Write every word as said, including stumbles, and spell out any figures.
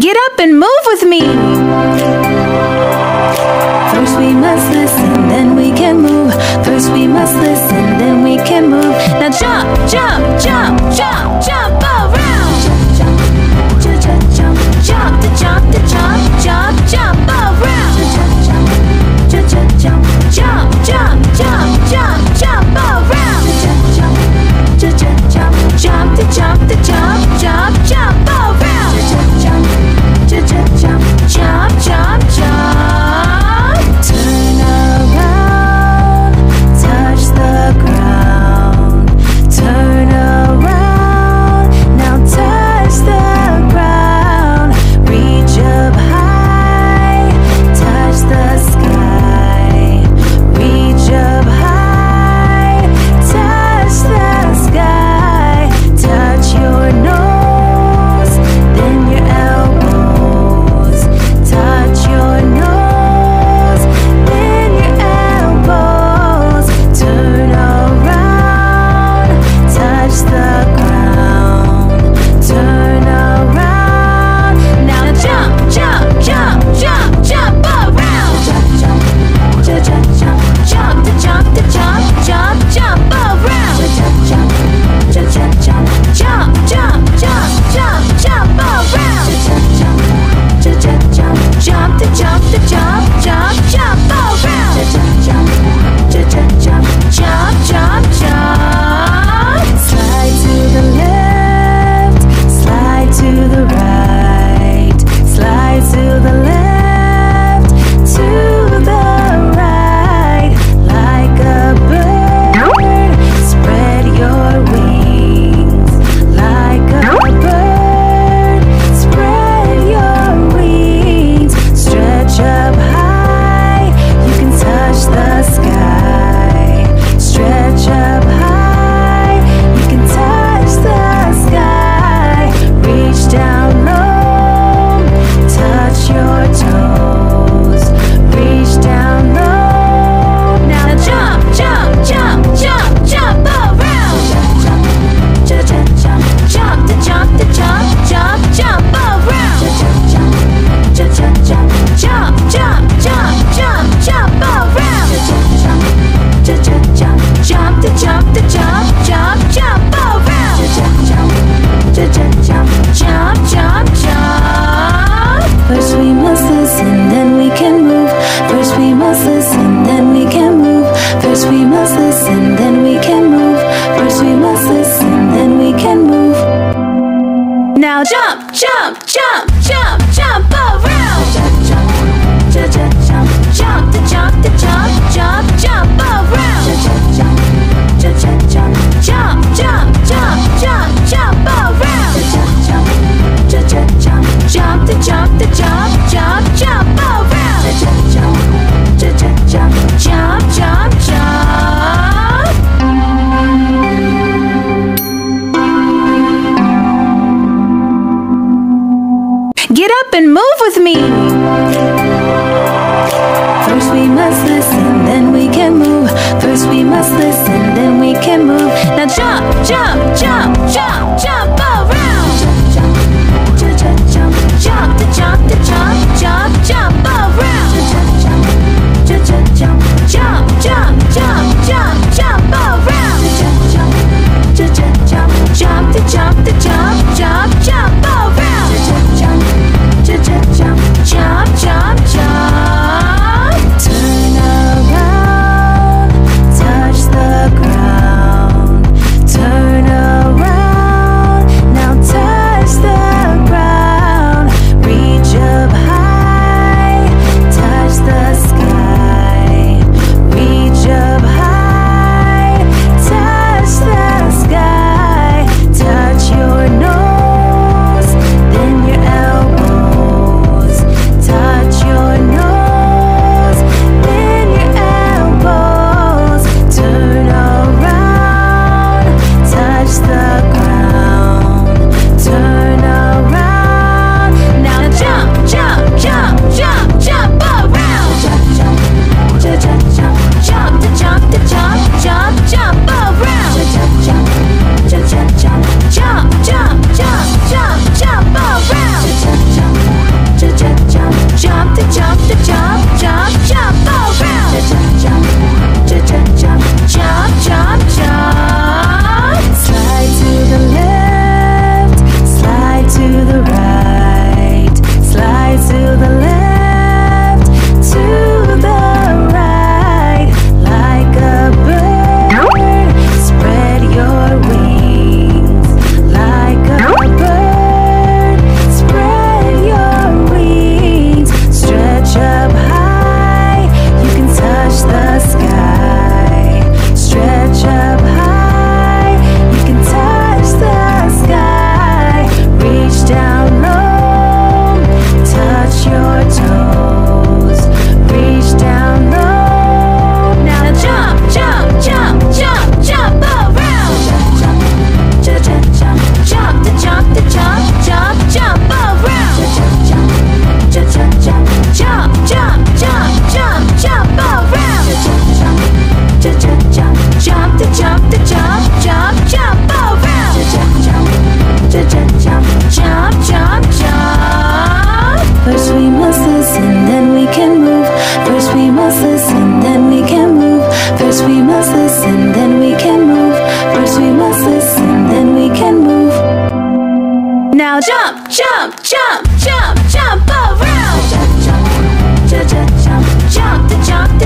Get up and move with me. First we must listen, then we can move. First we must listen, then we can move. Now jump, jump, jump, jump, jump around. Jump, jump, jump, jump, jump, jump, jump, jump, jump around. Jump, jump, jump, jump, jump, jump, jump, jump, jump around. Jump, jump, jump, jump, jump, jump, jump, jump, jump around. Jump, jump, jump, jump, jump, jump, jump. Turn around, touch the ground. Turn around, now touch the ground. Reach up high, touch the sky. Reach up high, touch the sky. Touch your nose. jump, jump, jump around. Jump, jump, jump, jump, jump, jump, jump, jump.